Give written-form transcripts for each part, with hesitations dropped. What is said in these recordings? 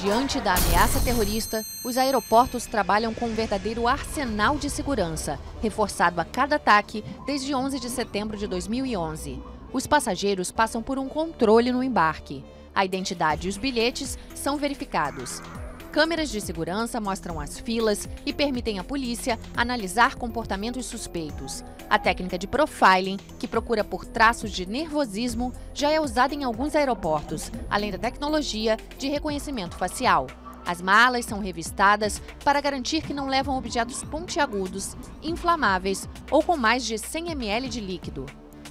Diante da ameaça terrorista, os aeroportos trabalham com um verdadeiro arsenal de segurança, reforçado a cada ataque desde 11 de setembro de 2011. Os passageiros passam por um controle no embarque. A identidade e os bilhetes são verificados. Câmeras de segurança mostram as filas e permitem à polícia analisar comportamentos suspeitos. A técnica de profiling, que procura por traços de nervosismo, já é usada em alguns aeroportos, além da tecnologia de reconhecimento facial. As malas são revistadas para garantir que não levam objetos pontiagudos, inflamáveis ou com mais de 100 ml de líquido.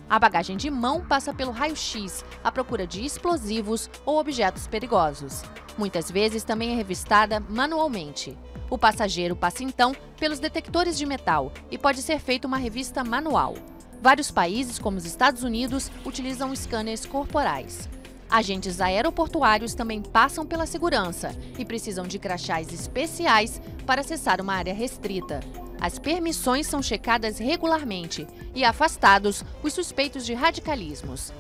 A bagagem de mão passa pelo raio-x, à procura de explosivos ou objetos perigosos. Muitas vezes também é revistada manualmente. O passageiro passa então pelos detectores de metal e pode ser feita uma revista manual. Vários países, como os Estados Unidos, utilizam scanners corporais. Agentes aeroportuários também passam pela segurança e precisam de crachás especiais para acessar uma área restrita. As permissões são checadas regularmente e afastados os suspeitos de radicalismos.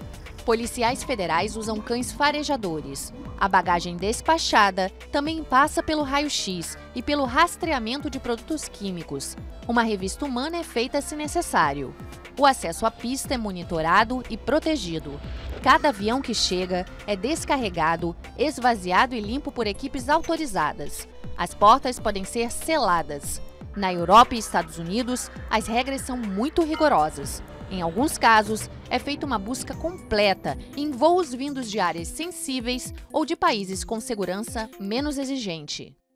Policiais federais usam cães farejadores. A bagagem despachada também passa pelo raio-x e pelo rastreamento de produtos químicos. Uma revista humana é feita se necessário. O acesso à pista é monitorado e protegido. Cada avião que chega é descarregado, esvaziado e limpo por equipes autorizadas. As portas podem ser seladas. Na Europa e Estados Unidos, as regras são muito rigorosas. Em alguns casos, é feita uma busca completa em voos vindos de áreas sensíveis ou de países com segurança menos exigente.